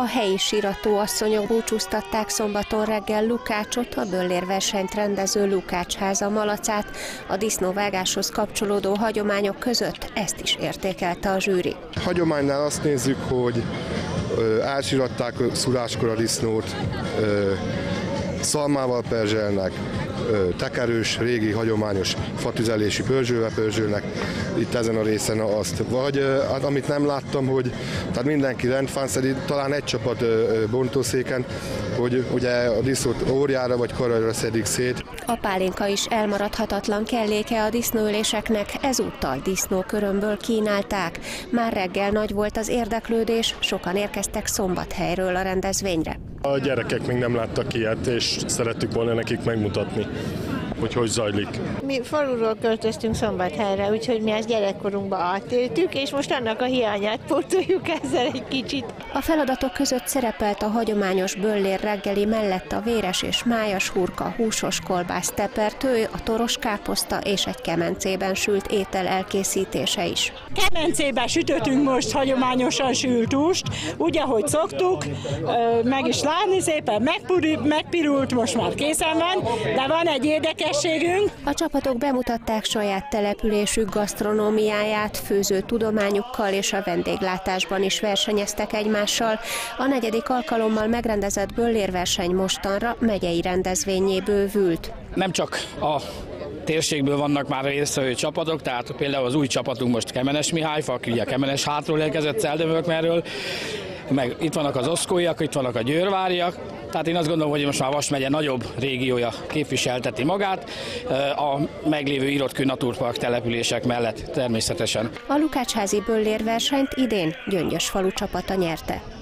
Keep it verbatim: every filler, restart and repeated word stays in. A helyi sírató asszonyok búcsúztatták szombaton reggel Lukácsot, a Böllérversenyt rendező Lukácsháza malacát. A disznóvágáshoz kapcsolódó hagyományok között ezt is értékelte a zsűri. A hagyománynál azt nézzük, hogy elsiratták szuráskor a disznót, szalmával perzselnek, tekerős, régi, hagyományos fatüzelési pörzsővel pörzsölnek itt ezen a részen azt. Vagy hát, amit nem láttam, hogy tehát mindenki rendfánszeri, talán egy csapat bontószéken, hogy ugye a disznót órjára vagy karajra szedik szét. A pálinka is elmaradhatatlan kelléke a disznóöléseknek, ezúttal disznókörömből kínálták. Már reggel nagy volt az érdeklődés, sokan érkeztek Szombathelyről a rendezvényre. A gyerekek még nem láttak ilyet, és szerettük volna nekik megmutatni, hogy hogy zajlik. Mi faluról költöztünk Szombathelyre, úgyhogy mi ezt gyerekkorunkban átéltük, és most annak a hiányát pótoljuk ezzel egy kicsit. A feladatok között szerepelt a hagyományos böllér reggeli mellett a véres és májas hurka, húsos kolbász tepertő, a toros káposzta és egy kemencében sült étel elkészítése is. Kemencében sütöttünk most hagyományosan sült húst, úgy ahogy szoktuk, meg is látni szépen megpirult, most már készen van, de van egy érdekes. A csapatok bemutatták saját településük gasztronómiáját, főző tudományukkal és a vendéglátásban is versenyeztek egymással. A negyedik alkalommal megrendezett böllérverseny mostanra megyei rendezvényé bővült. Nem csak a térségből vannak már résztvevő csapatok, tehát például az új csapatunk most Kemenes Mihályfak, ugye Kemenes hátról érkezett Celdömök merről, meg itt vannak az oszkóiak, itt vannak a győrváriak. Tehát én azt gondolom, hogy most már Vas megye nagyobb régiója képviselteti magát, a meglévő Irotkő Naturpark települések mellett természetesen. A Lukácsházi böllérversenyt idén Gyöngyösfalu csapata nyerte.